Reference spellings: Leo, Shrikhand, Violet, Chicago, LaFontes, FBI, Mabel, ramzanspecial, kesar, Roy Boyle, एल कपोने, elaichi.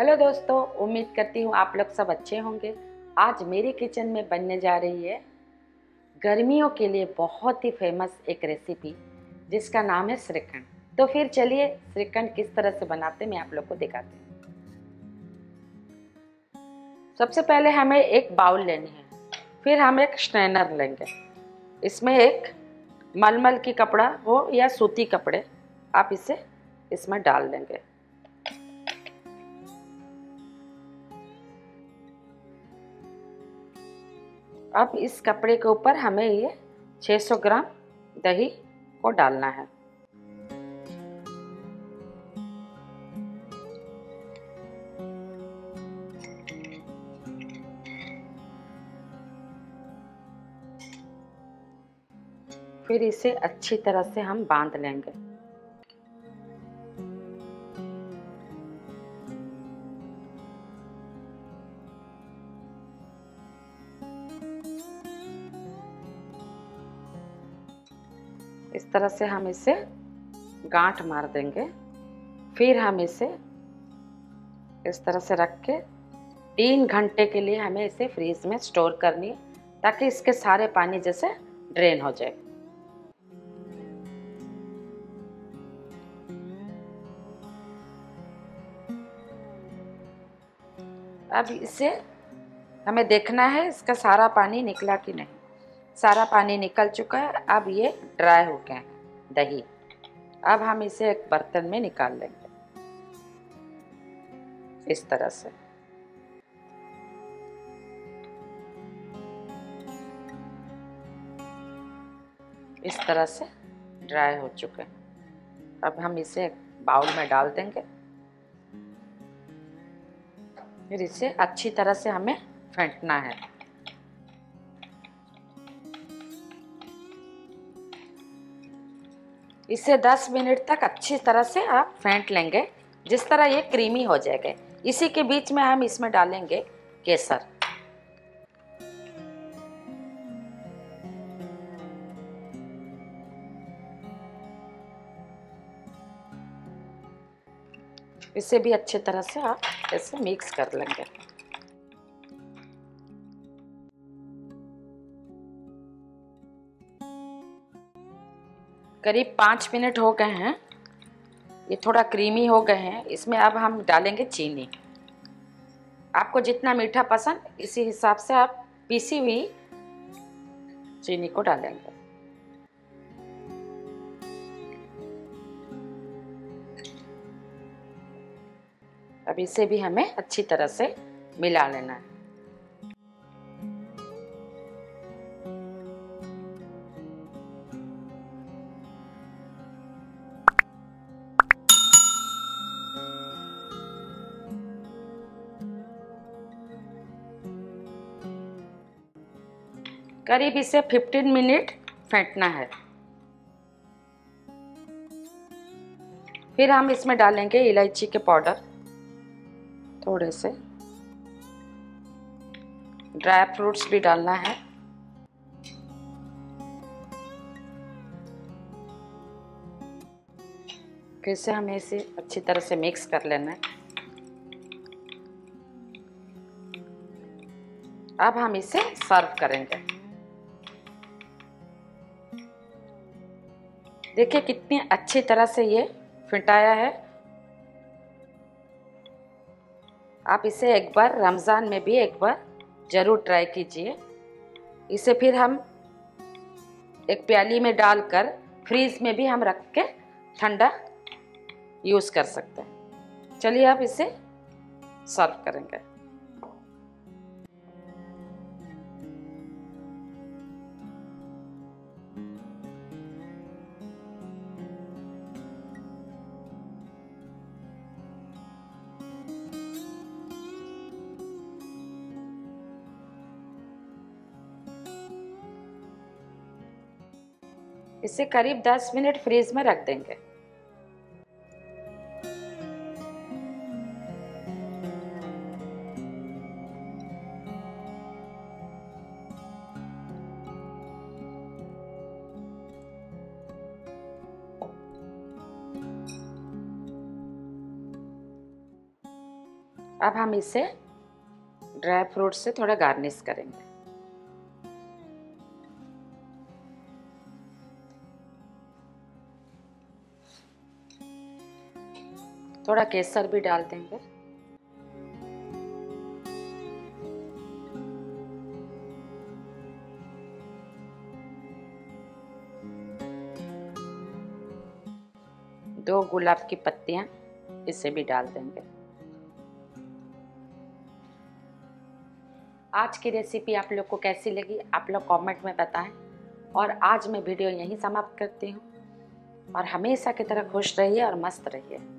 Hello दोस्तों, उम्मीद करती हूँ आप लोग सब अच्छे होंगे। आज मेरे किचन में बनने जा रही है गर्मियों के लिए बहुत ही फेमस एक रेसिपी जिसका नाम है श्रीखंड। तो फिर चलिए श्रीखंड किस तरह से बनाते मैं आप लोग को दिखाती हूँ। सबसे पहले हमें एक बाउल लेनी है, फिर हम एक स्ट्रेनर लेंगे। इसमें एक मलमल की कपड़ा हो या सूती कपड़े, आप इसे इसमें डाल देंगे। अब इस कपड़े के ऊपर हमें ये 600 ग्राम दही को डालना है। फिर इसे अच्छी तरह से हम बांध लेंगे। इस तरह से हम इसे गांठ मार देंगे। फिर हम इसे इस तरह से रख के 3 घंटे के लिए हमें इसे फ्रीज में स्टोर करनी है ताकि इसके सारे पानी जैसे ड्रेन हो जाए। अब इसे हमें देखना है इसका सारा पानी निकला कि नहीं। सारा पानी निकल चुका है, अब ये ड्राई हो गया है दही। अब हम इसे एक बर्तन में निकाल लेंगे इस तरह से। इस तरह से ड्राई हो चुके हैं, अब हम इसे एक बाउल में डाल देंगे। फिर इसे अच्छी तरह से हमें फेंटना है। इसे 10 मिनट तक अच्छी तरह से आप फेंट लेंगे, जिस तरह ये क्रीमी हो जाएगा। इसी के बीच में हम इसमें डालेंगे केसर। इसे भी अच्छी तरह से आप ऐसे मिक्स कर लेंगे। करीब 5 मिनट हो गए हैं, ये थोड़ा क्रीमी हो गए हैं। इसमें अब हम डालेंगे चीनी। आपको जितना मीठा पसंद इसी हिसाब से आप पीसी हुई चीनी को डालेंगे। अब इसे भी हमें अच्छी तरह से मिला लेना है। करीब इसे 15 मिनट फेंटना है। फिर हम इसमें डालेंगे इलायची के पाउडर, थोड़े से ड्राई फ्रूट्स भी डालना है। फिर से हमें इसे अच्छी तरह से मिक्स कर लेना है। अब हम इसे सर्व करेंगे। देखिए कितनी अच्छी तरह से ये फिटाया है। आप इसे एक बार रमज़ान में भी एक बार ज़रूर ट्राई कीजिए। इसे फिर हम एक प्याली में डालकर फ्रीज में भी हम रख के ठंडा यूज़ कर सकते हैं। चलिए आप इसे सर्व करेंगे। इसे करीब 10 मिनट फ्रीज में रख देंगे। अब हम इसे ड्राई फ्रूट से थोड़ा गार्निश करेंगे। थोड़ा केसर भी डाल देंगे। दो गुलाब की पत्तियां इसे भी डाल देंगे। आज की रेसिपी आप लोग को कैसी लगी आप लोग कमेंट में बताएं। और आज मैं वीडियो यहीं समाप्त करती हूँ। और हमेशा की तरह खुश रहिए और मस्त रहिए।